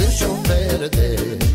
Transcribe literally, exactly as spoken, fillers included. se shumë verde.